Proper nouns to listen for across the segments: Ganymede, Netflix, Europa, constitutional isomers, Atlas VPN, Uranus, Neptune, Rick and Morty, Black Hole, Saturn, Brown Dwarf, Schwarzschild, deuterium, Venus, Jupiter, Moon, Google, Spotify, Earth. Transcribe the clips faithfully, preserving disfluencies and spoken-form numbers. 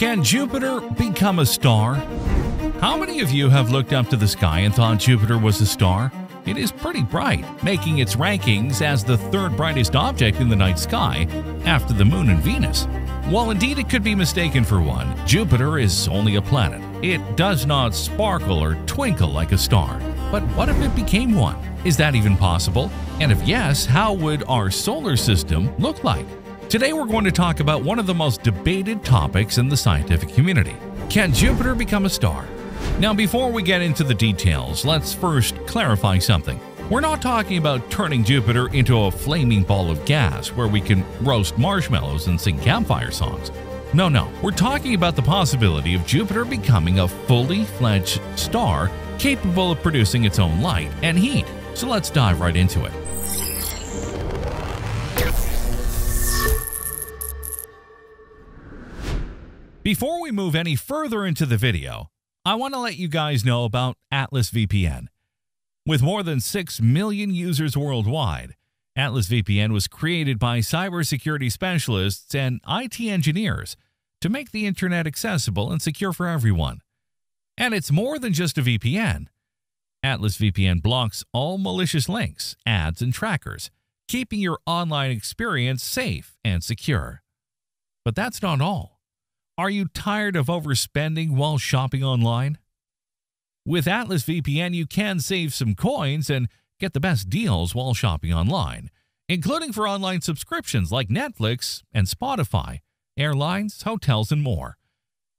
Can Jupiter become a star? How many of you have looked up to the sky and thought Jupiter was a star? It is pretty bright, making its rankings as the third brightest object in the night sky, after the Moon and Venus. While indeed it could be mistaken for one, Jupiter is only a planet. It does not sparkle or twinkle like a star. But what if it became one? Is that even possible? And if yes, how would our solar system look like? Today we're going to talk about one of the most debated topics in the scientific community. Can Jupiter become a star? Now, before we get into the details, let's first clarify something. We're not talking about turning Jupiter into a flaming ball of gas where we can roast marshmallows and sing campfire songs. No, no, we're talking about the possibility of Jupiter becoming a fully fledged star capable of producing its own light and heat. So let's dive right into it. Before we move any further into the video, I want to let you guys know about Atlas V P N. With more than six million users worldwide, Atlas V P N was created by cybersecurity specialists and I T engineers to make the internet accessible and secure for everyone. And it's more than just a V P N. Atlas V P N blocks all malicious links, ads, and trackers, keeping your online experience safe and secure. But that's not all. Are you tired of overspending while shopping online? With Atlas V P N, you can save some coins and get the best deals while shopping online, including for online subscriptions like Netflix and Spotify, airlines, hotels, and more.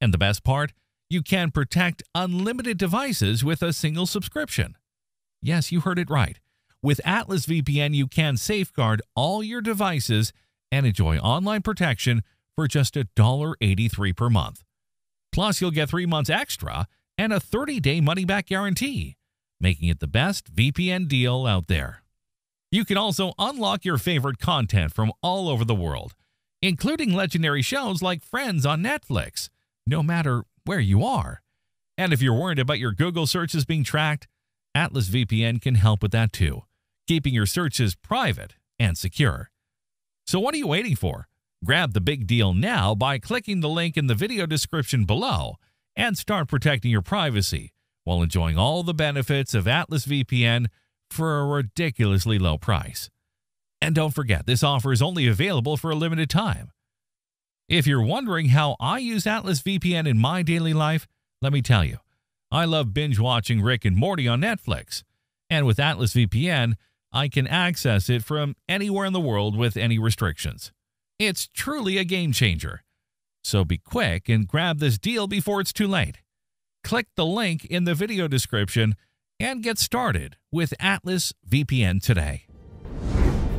And the best part, you can protect unlimited devices with a single subscription. Yes, you heard it right. With Atlas V P N, you can safeguard all your devices and enjoy online protection for just one dollar and eighty-three cents per month. Plus, you'll get three months extra and a thirty day money-back guarantee, making it the best V P N deal out there. You can also unlock your favorite content from all over the world, including legendary shows like Friends on Netflix, no matter where you are. And if you're worried about your Google searches being tracked, Atlas V P N can help with that too, keeping your searches private and secure. So what are you waiting for? Grab the big deal now by clicking the link in the video description below and start protecting your privacy while enjoying all the benefits of Atlas V P N for a ridiculously low price. And don't forget, this offer is only available for a limited time. If you're wondering how I use Atlas V P N in my daily life, let me tell you, I love binge-watching Rick and Morty on Netflix. And with Atlas V P N, I can access it from anywhere in the world with any restrictions. It's truly a game changer. So be quick and grab this deal before it's too late. Click the link in the video description and get started with Atlas V P N today.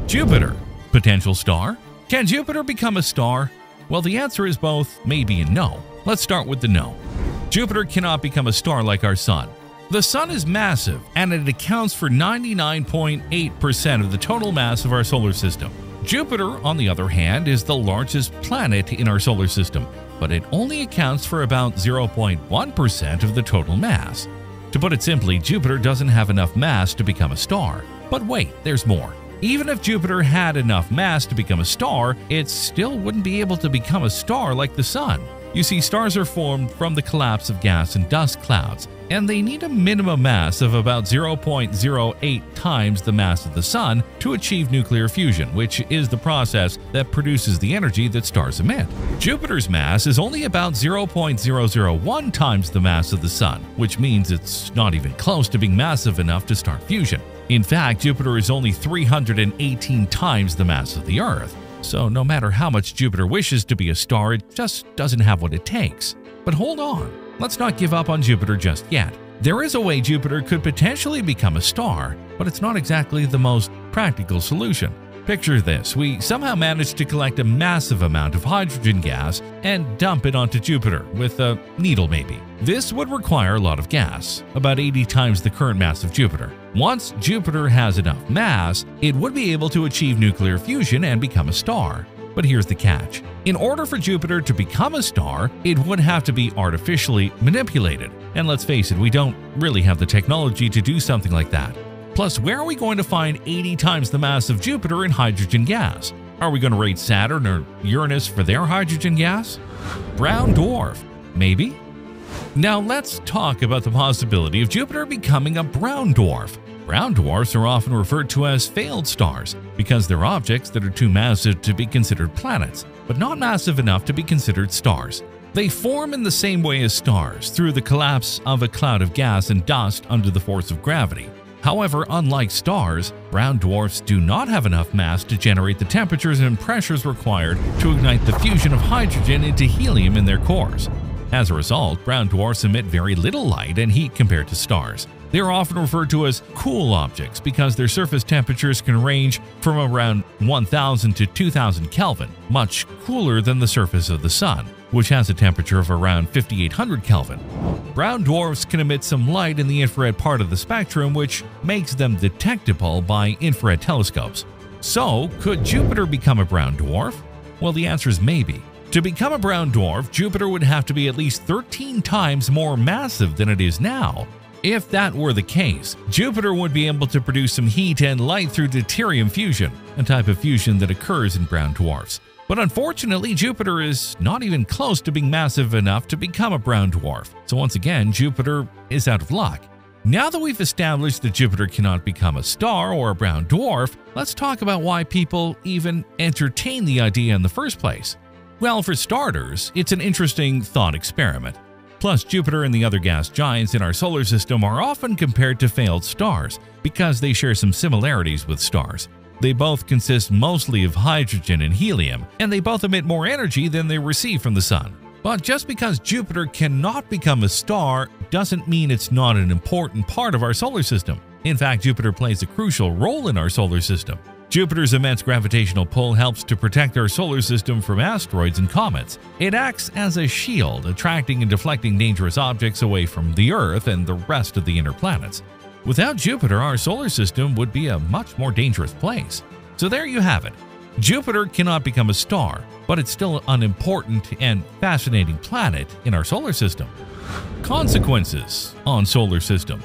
Jupiter, potential star? Can Jupiter become a star? Well, the answer is both maybe and no. Let's start with the no. Jupiter cannot become a star like our sun. The sun is massive and it accounts for ninety-nine point eight percent of the total mass of our solar system. Jupiter, on the other hand, is the largest planet in our solar system, but it only accounts for about zero point one percent of the total mass. To put it simply, Jupiter doesn't have enough mass to become a star. But wait, there's more. Even if Jupiter had enough mass to become a star, it still wouldn't be able to become a star like the sun. You see, stars are formed from the collapse of gas and dust clouds, and they need a minimum mass of about zero point zero eight times the mass of the sun to achieve nuclear fusion, which is the process that produces the energy that stars emit. Jupiter's mass is only about zero point zero zero one times the mass of the sun, which means it's not even close to being massive enough to start fusion. In fact, Jupiter is only three hundred eighteen times the mass of the Earth. So no matter how much Jupiter wishes to be a star, it just doesn't have what it takes. But hold on. Let's not give up on Jupiter just yet. There is a way Jupiter could potentially become a star, but it's not exactly the most practical solution. Picture this, we somehow managed to collect a massive amount of hydrogen gas and dump it onto Jupiter, with a needle maybe. This would require a lot of gas, about eighty times the current mass of Jupiter. Once Jupiter has enough mass, it would be able to achieve nuclear fusion and become a star. But here's the catch. In order for Jupiter to become a star, it would have to be artificially manipulated. And let's face it, we don't really have the technology to do something like that. Plus, where are we going to find eighty times the mass of Jupiter in hydrogen gas? Are we going to raid Saturn or Uranus for their hydrogen gas? Brown dwarf, maybe? Now let's talk about the possibility of Jupiter becoming a brown dwarf. Brown dwarfs are often referred to as failed stars because they're objects that are too massive to be considered planets, but not massive enough to be considered stars. They form in the same way as stars, through the collapse of a cloud of gas and dust under the force of gravity. However, unlike stars, brown dwarfs do not have enough mass to generate the temperatures and pressures required to ignite the fusion of hydrogen into helium in their cores. As a result, brown dwarfs emit very little light and heat compared to stars. They are often referred to as cool objects because their surface temperatures can range from around one thousand to two thousand Kelvin, much cooler than the surface of the Sun, which has a temperature of around fifty-eight hundred Kelvin. Brown dwarfs can emit some light in the infrared part of the spectrum, which makes them detectable by infrared telescopes. So, could Jupiter become a brown dwarf? Well, the answer is maybe. To become a brown dwarf, Jupiter would have to be at least thirteen times more massive than it is now. If that were the case, Jupiter would be able to produce some heat and light through deuterium fusion, a type of fusion that occurs in brown dwarfs. But unfortunately, Jupiter is not even close to being massive enough to become a brown dwarf. So once again, Jupiter is out of luck. Now that we've established that Jupiter cannot become a star or a brown dwarf, let's talk about why people even entertain the idea in the first place. Well, for starters, it's an interesting thought experiment. Plus, Jupiter and the other gas giants in our solar system are often compared to failed stars because they share some similarities with stars. They both consist mostly of hydrogen and helium, and they both emit more energy than they receive from the Sun. But just because Jupiter cannot become a star doesn't mean it's not an important part of our solar system. In fact, Jupiter plays a crucial role in our solar system. Jupiter's immense gravitational pull helps to protect our solar system from asteroids and comets. It acts as a shield, attracting and deflecting dangerous objects away from the Earth and the rest of the inner planets. Without Jupiter, our solar system would be a much more dangerous place. So there you have it. Jupiter cannot become a star, but it's still an important and fascinating planet in our solar system. Consequences on solar system.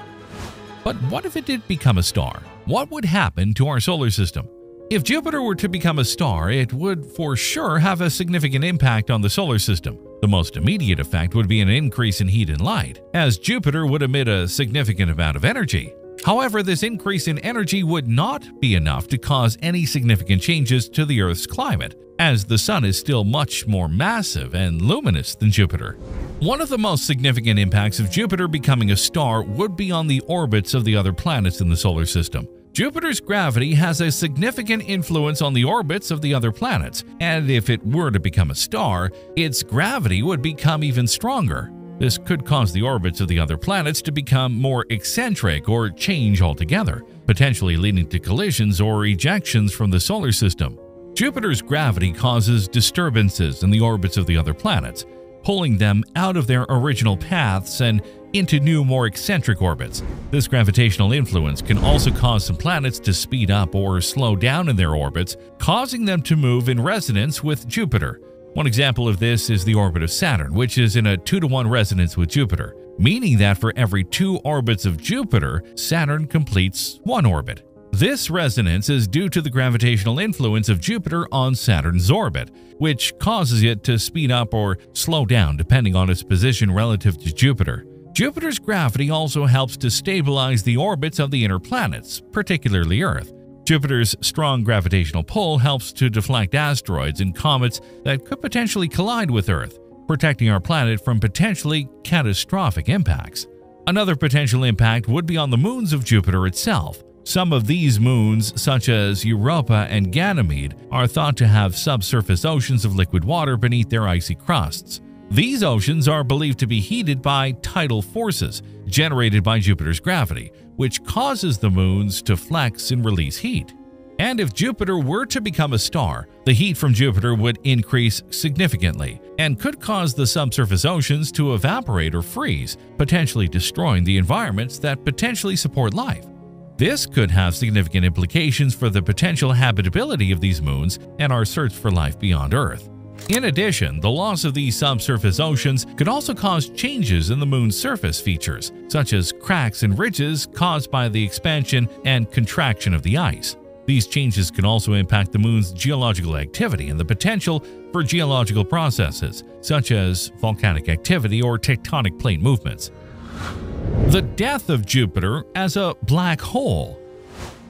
But what if it did become a star? What would happen to our solar system? If Jupiter were to become a star, it would for sure have a significant impact on the solar system. The most immediate effect would be an increase in heat and light, as Jupiter would emit a significant amount of energy. However, this increase in energy would not be enough to cause any significant changes to the Earth's climate, as the Sun is still much more massive and luminous than Jupiter. One of the most significant impacts of Jupiter becoming a star would be on the orbits of the other planets in the solar system. Jupiter's gravity has a significant influence on the orbits of the other planets, and if it were to become a star, its gravity would become even stronger. This could cause the orbits of the other planets to become more eccentric or change altogether, potentially leading to collisions or ejections from the solar system. Jupiter's gravity causes disturbances in the orbits of the other planets, pulling them out of their original paths and into new, more eccentric orbits. This gravitational influence can also cause some planets to speed up or slow down in their orbits, causing them to move in resonance with Jupiter. One example of this is the orbit of Saturn, which is in a two to one resonance with Jupiter, meaning that for every two orbits of Jupiter, Saturn completes one orbit. This resonance is due to the gravitational influence of Jupiter on Saturn's orbit, which causes it to speed up or slow down depending on its position relative to Jupiter. Jupiter's gravity also helps to stabilize the orbits of the inner planets, particularly Earth. Jupiter's strong gravitational pull helps to deflect asteroids and comets that could potentially collide with Earth, protecting our planet from potentially catastrophic impacts. Another potential impact would be on the moons of Jupiter itself. Some of these moons, such as Europa and Ganymede, are thought to have subsurface oceans of liquid water beneath their icy crusts. These oceans are believed to be heated by tidal forces generated by Jupiter's gravity, which causes the moons to flex and release heat. And if Jupiter were to become a star, the heat from Jupiter would increase significantly and could cause the subsurface oceans to evaporate or freeze, potentially destroying the environments that potentially support life. This could have significant implications for the potential habitability of these moons and our search for life beyond Earth. In addition, the loss of these subsurface oceans could also cause changes in the moon's surface features, such as cracks and ridges caused by the expansion and contraction of the ice. These changes can also impact the Moon's geological activity and the potential for geological processes, such as volcanic activity or tectonic plate movements. The death of Jupiter as a black hole.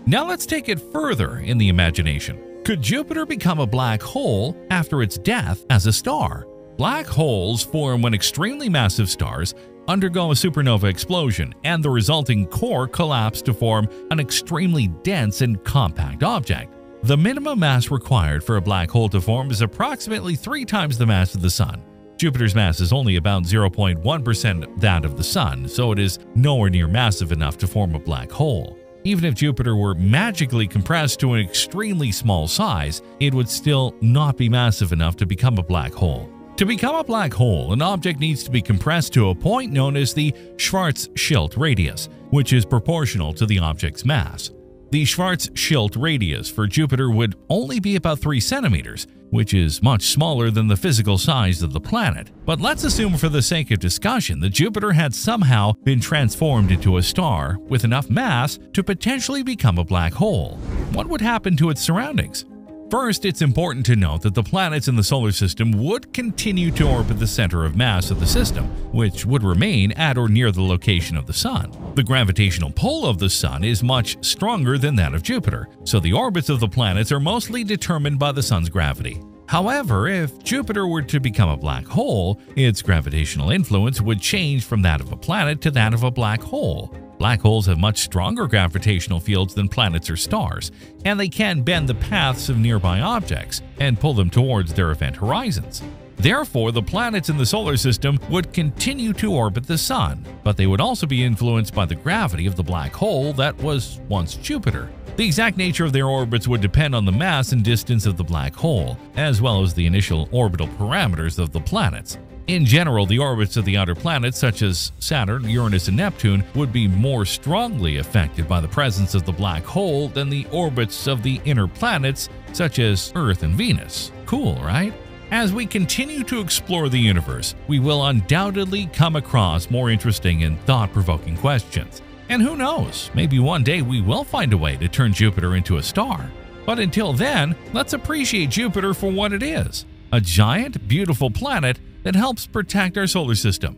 Now let's take it further in the imagination. Could Jupiter become a black hole after its death as a star? Black holes form when extremely massive stars undergo a supernova explosion and the resulting core collapse to form an extremely dense and compact object. The minimum mass required for a black hole to form is approximately three times the mass of the Sun. Jupiter's mass is only about zero point one percent that of the Sun, so it is nowhere near massive enough to form a black hole. Even if Jupiter were magically compressed to an extremely small size, it would still not be massive enough to become a black hole. To become a black hole, an object needs to be compressed to a point known as the Schwarzschild radius, which is proportional to the object's mass. The Schwarzschild radius for Jupiter would only be about three centimeters, which is much smaller than the physical size of the planet. But let's assume for the sake of discussion that Jupiter had somehow been transformed into a star with enough mass to potentially become a black hole. What would happen to its surroundings? First, it's important to note that the planets in the solar system would continue to orbit the center of mass of the system, which would remain at or near the location of the Sun. The gravitational pull of the Sun is much stronger than that of Jupiter, so the orbits of the planets are mostly determined by the Sun's gravity. However, if Jupiter were to become a black hole, its gravitational influence would change from that of a planet to that of a black hole. Black holes have much stronger gravitational fields than planets or stars, and they can bend the paths of nearby objects and pull them towards their event horizons. Therefore, the planets in the solar system would continue to orbit the Sun, but they would also be influenced by the gravity of the black hole that was once Jupiter. The exact nature of their orbits would depend on the mass and distance of the black hole, as well as the initial orbital parameters of the planets. In general, the orbits of the outer planets, such as Saturn, Uranus, and Neptune, would be more strongly affected by the presence of the black hole than the orbits of the inner planets, such as Earth and Venus. Cool, right? As we continue to explore the universe, we will undoubtedly come across more interesting and thought-provoking questions. And who knows, maybe one day we will find a way to turn Jupiter into a star. But until then, let's appreciate Jupiter for what it is – a giant, beautiful planet that helps protect our solar system.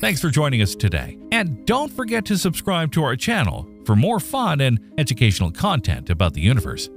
Thanks for joining us today, and don't forget to subscribe to our channel for more fun and educational content about the universe.